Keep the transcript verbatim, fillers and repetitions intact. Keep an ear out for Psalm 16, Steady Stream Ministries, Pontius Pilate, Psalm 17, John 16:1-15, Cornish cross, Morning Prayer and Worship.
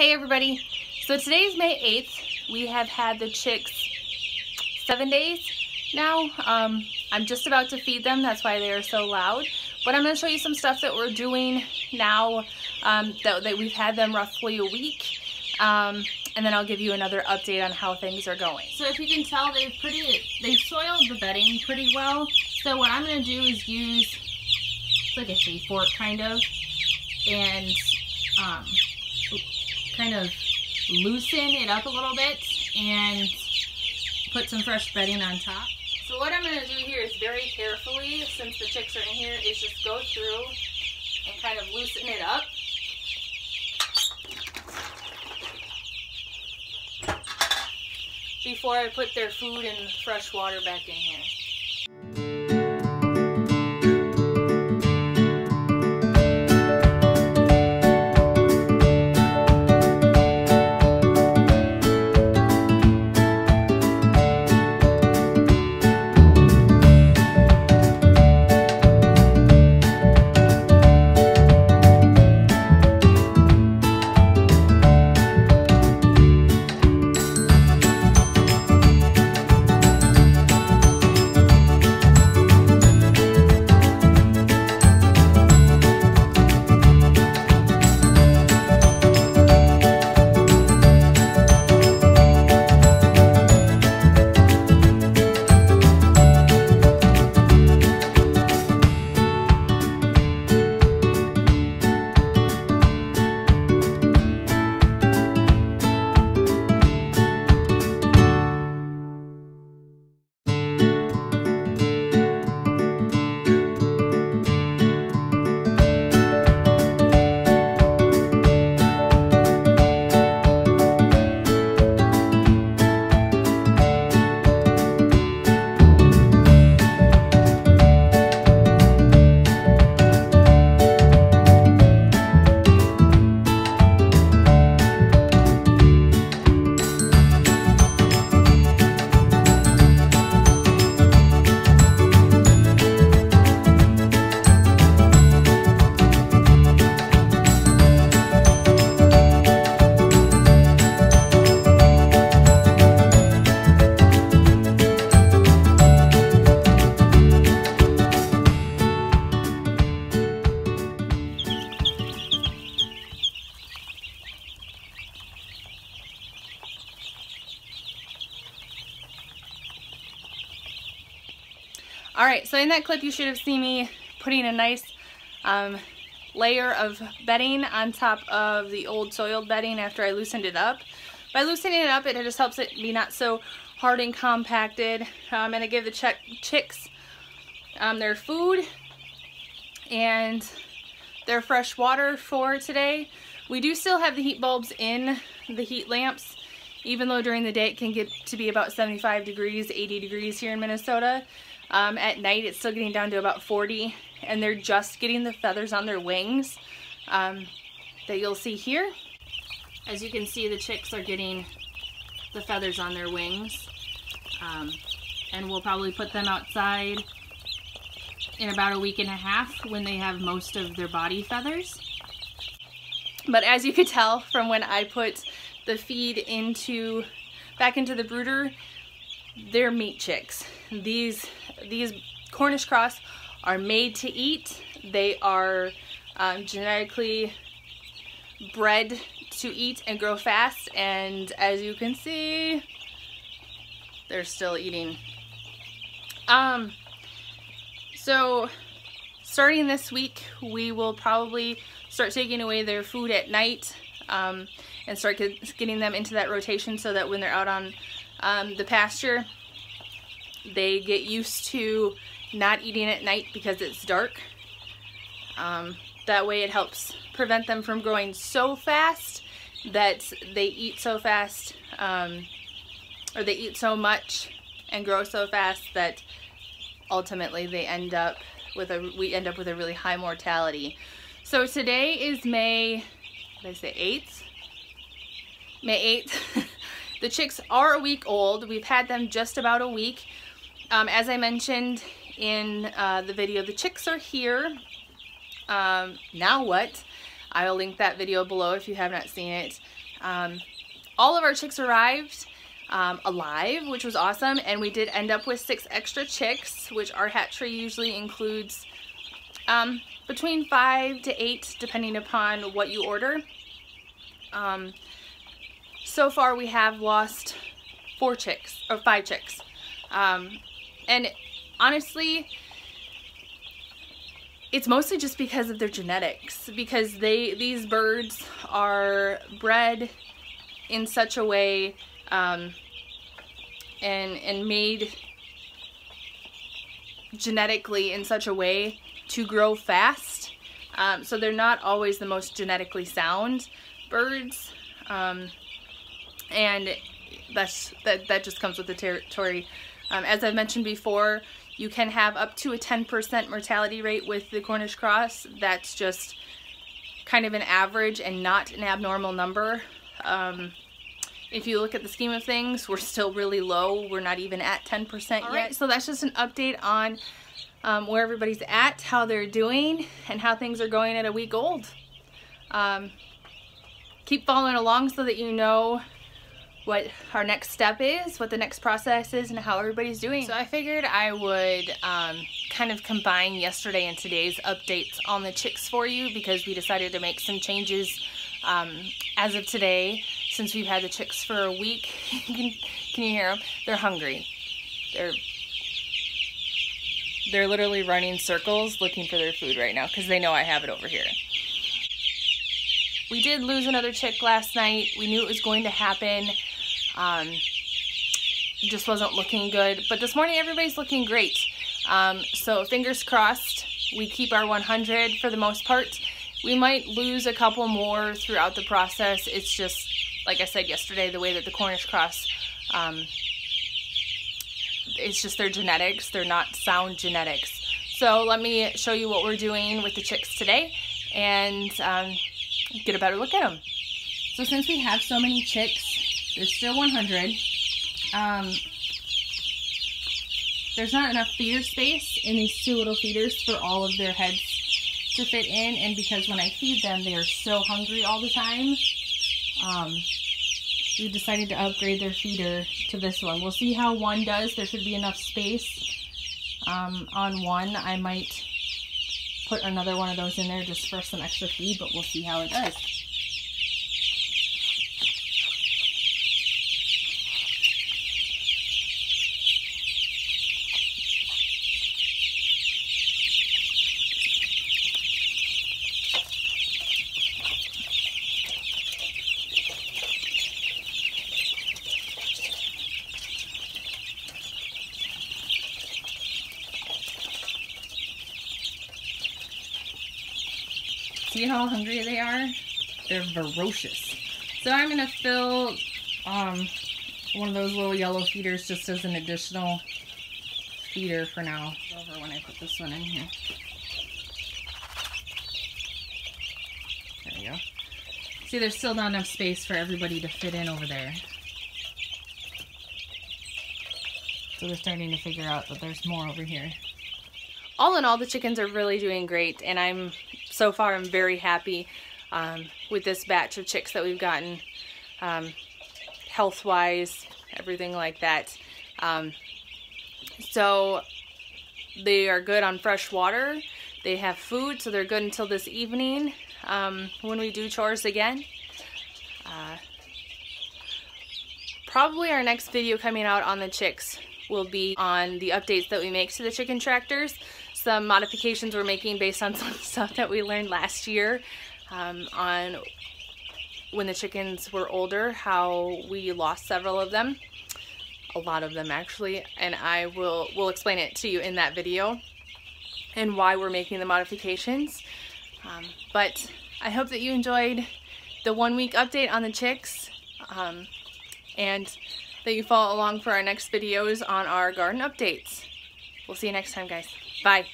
Hey everybody, so today's May eighth. We have had the chicks seven days now. Um, I'm just about to feed them, that's why they are so loud. But I'm going to show you some stuff that we're doing now um, that, that we've had them roughly a week. Um, and then I'll give you another update on how things are going. So if you can tell, they've, pretty, they've soiled the bedding pretty well. So what I'm going to do is use, it's like a hay fork kind of, and um, kind of loosen it up a little bit and put some fresh bedding on top. So what I'm going to do here is very carefully, since the chicks are in here, is just go through and kind of loosen it up. Before I put their food and fresh water back in here. Alright, so in that clip you should have seen me putting a nice um, layer of bedding on top of the old soiled bedding after I loosened it up. By loosening it up, it just helps it be not so hard and compacted. Um, and I give the ch chicks um, their food and their fresh water for today. We do still have the heat bulbs in the heat lamps, even though during the day it can get to be about seventy-five degrees, eighty degrees here in Minnesota. Um, at night it's still getting down to about forty, and they're just getting the feathers on their wings um, that you'll see here. As you can see, the chicks are getting the feathers on their wings, um, and we'll probably put them outside in about a week and a half when they have most of their body feathers. But as you could tell from when I put the feed into back into the brooder, they're meat chicks. These these Cornish cross are made to eat. They are um, genetically bred to eat and grow fast, and as you can see, they're still eating. Um, so starting this week, we will probably start taking away their food at night um, and start get, getting them into that rotation so that when they're out on Um, the pasture, they get used to not eating at night because it's dark. Um, that way it helps prevent them from growing so fast that they eat so fast, um, or they eat so much and grow so fast that ultimately they end up with a, we end up with a really high mortality. So today is May, what did I say, eighth? May eighth. The chicks are a week old. We've had them just about a week. Um, as I mentioned in uh, the video, the chicks are here. Um, now what? I'll link that video below if you have not seen it. Um, all of our chicks arrived um, alive, which was awesome, and we did end up with six extra chicks, which our hatchery usually includes um, between five to eight, depending upon what you order. Um, so far we have lost four chicks, or five chicks. Um, and honestly, it's mostly just because of their genetics, because they these birds are bred in such a way um, and, and made genetically in such a way to grow fast. Um, so they're not always the most genetically sound birds, um, and that's, that, that just comes with the territory. Um, as I've mentioned before, you can have up to a ten percent mortality rate with the Cornish cross. That's just kind of an average and not an abnormal number. Um, if you look at the scheme of things, we're still really low. We're not even at ten percent yet. All right, so that's just an update on um, where everybody's at, how they're doing, and how things are going at a week old. Um, keep following along so that you know what our next step is, what the next process is, and how everybody's doing. So I figured I would um, kind of combine yesterday and today's updates on the chicks for you, because we decided to make some changes um, as of today. Since we've had the chicks for a week, can, can you hear them? They're hungry. They're, they're literally running circles looking for their food right now because they know I have it over here. We did lose another chick last night. We knew it was going to happen. Um, just wasn't looking good, but this morning everybody's looking great. Um, so fingers crossed, we keep our one hundred for the most part. We might lose a couple more throughout the process. It's just, like I said yesterday, the way that the Cornish cross, um, it's just their genetics. They're not sound genetics. So let me show you what we're doing with the chicks today and um, get a better look at them. So since we have so many chicks, there's still one hundred. Um, there's not enough feeder space in these two little feeders for all of their heads to fit in, and because when I feed them, they are so hungry all the time. Um, we decided to upgrade their feeder to this one. We'll see how one does. There should be enough space um, on one. I might put another one of those in there just for some extra feed, but we'll see how it does. See how hungry they are? They're ferocious. So I'm gonna fill um, one of those little yellow feeders just as an additional feeder for now. Over when I put this one in here. There we go. See, there's still not enough space for everybody to fit in over there. So they're starting to figure out that there's more over here. All in all, the chickens are really doing great, and I'm so far I'm very happy um, with this batch of chicks that we've gotten, um, health-wise, everything like that. Um, so they are good on fresh water. They have food, so they're good until this evening um, when we do chores again. Uh, probably our next video coming out on the chicks will be on the updates that we make to the chicken tractors. Some modifications we're making based on some stuff that we learned last year um, on when the chickens were older, how we lost several of them, a lot of them actually, and I will will explain it to you in that video and why we're making the modifications. Um, but I hope that you enjoyed the one week update on the chicks, um, and that you follow along for our next videos on our garden updates. We'll see you next time, guys. Bye.